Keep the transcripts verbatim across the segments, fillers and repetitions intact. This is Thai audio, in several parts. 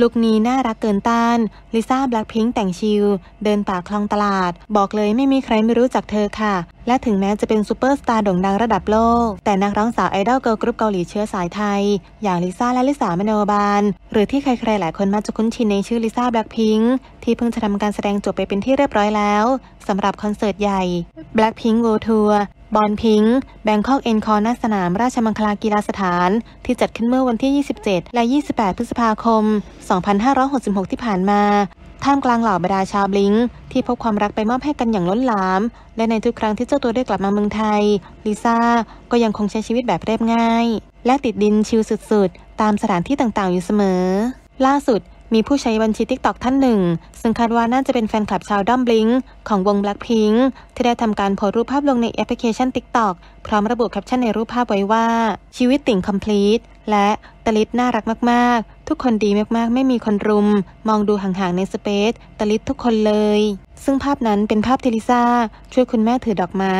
ลุคนี้น่ารักเกินต้านลิซ่า แบล็คพิงค์ แต่งชิลเดินป่าคลองตลาดบอกเลยไม่มีใครไม่รู้จักเธอค่ะและถึงแม้จะเป็นซูเปอร์สตาร์โด่งดังระดับโลกแต่นักร้องสาวไอดอลเกิร์ลกรุ๊ปเกาหลีเชื้อสายไทยอย่างลิซ่าและลิสามโนบาลหรือที่ใครๆหลายคนมาจะคุ้นชินในชื่อลิซ่า แบล็คพิงค์ ที่เพิ่งจะทำการแสดงจบไปเป็นที่เรียบร้อยแล้วสำหรับคอนเสิร์ตใหญ่ แบล็คพิงค์ World Tourบอนพิงค์แบงคอกเอ็นคอร์ณสนามราชมังคลากีฬาสถานที่จัดขึ้นเมื่อวันที่ยี่สิบเจ็ดและยี่สิบแปดพฤษภาคมสองพันห้าร้อยหกสิบหกที่ผ่านมาท่ามกลางเหล่าบรรดาชาวบลิงค์ที่พบความรักไปมอบให้กันอย่างล้นหลามและในทุกครั้งที่เจ้าตัวได้กลับมาเมืองไทยลิซ่าก็ยังคงใช้ชีวิตแบบเรียบง่ายและติดดินชิลสุดๆตามสถานที่ต่างๆอยู่เสมอล่าสุดมีผู้ใช้บัญชี ติ๊กต็อก ท่านหนึ่งซึ่งคาดว่าน่าจะเป็นแฟนคลับชาวด้อมบลิงค์ของวง แบล็คพิงค์ ที่ได้ทำการโพสต์รูปภาพลงในแอปพลิเคชัน ติ๊กต็อก พร้อมระบุแคปชั่นในรูปภาพไว้ว่าชีวิตติ่ง คอมพลีท และตะลิดน่ารักมากๆทุกคนดีมากๆไม่มีคนรุมมองดูห่างๆในสเปซตะลิดทุกคนเลยซึ่งภาพนั้นเป็นภาพที่ลิซ่าช่วยคุณแม่ถือดอกไม้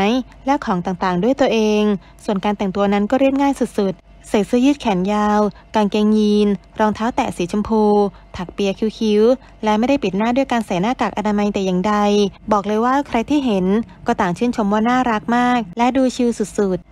และของต่างๆด้วยตัวเองส่วนการแต่งตัวนั้นก็เรียบง่ายสุดๆใส่เสื้อยืดแขนยาวกางเกงยีนรองเท้าแตะสีชมพูถักเปียคิ้วๆและไม่ได้ปิดหน้าด้วยการใส่หน้ากากอนามัยแต่อย่างใดบอกเลยว่าใครที่เห็นก็ต่างชื่นชมว่าน่ารักมากและดูชิลสุดๆ